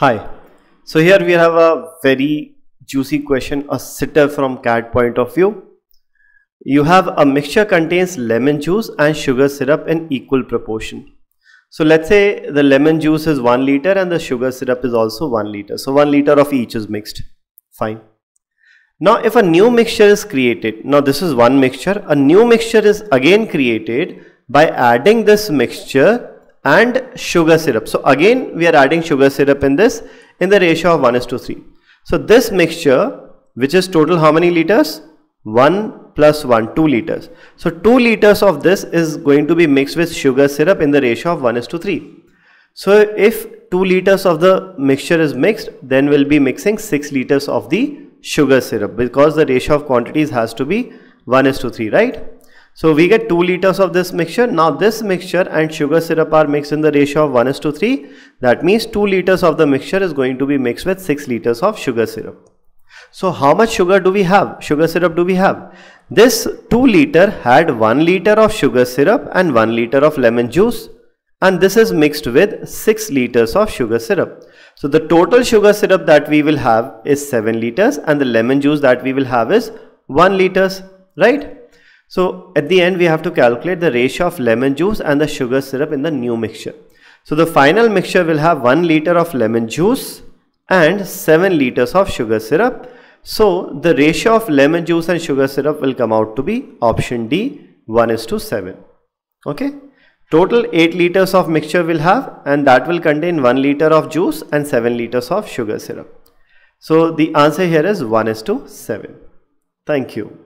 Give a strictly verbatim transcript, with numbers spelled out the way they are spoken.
Hi, so here we have a very juicy question, a sitter from C A T point of view. You have a mixture contains lemon juice and sugar syrup in equal proportion. So let's say the lemon juice is one liter and the sugar syrup is also one liter. So one liter of each is mixed. Fine. Now if a new mixture is created, now this is one mixture, a new mixture is again created by adding this mixture and sugar syrup. So again we are adding sugar syrup in this in the ratio of one is to three. So this mixture, which is total how many liters? one plus one, two liters. So two liters of this is going to be mixed with sugar syrup in the ratio of one is to three. So if two liters of the mixture is mixed, then we'll be mixing six liters of the sugar syrup, because the ratio of quantities has to be one is to three, right? So we get two liters of this mixture. Now this mixture and sugar syrup are mixed in the ratio of one is to three. That means two liters of the mixture is going to be mixed with six liters of sugar syrup. So how much sugar do we have? Sugar syrup do we have? This two liter had one liter of sugar syrup and one liter of lemon juice. And this is mixed with six liters of sugar syrup. So the total sugar syrup that we will have is seven liters and the lemon juice that we will have is one liters, right? So at the end we have to calculate the ratio of lemon juice and the sugar syrup in the new mixture. So the final mixture will have one liter of lemon juice and seven liters of sugar syrup. So the ratio of lemon juice and sugar syrup will come out to be option D, one is to seven. Okay. Total eight liters of mixture will have, and that will contain one liter of juice and seven liters of sugar syrup. So the answer here is one is to seven. Thank you.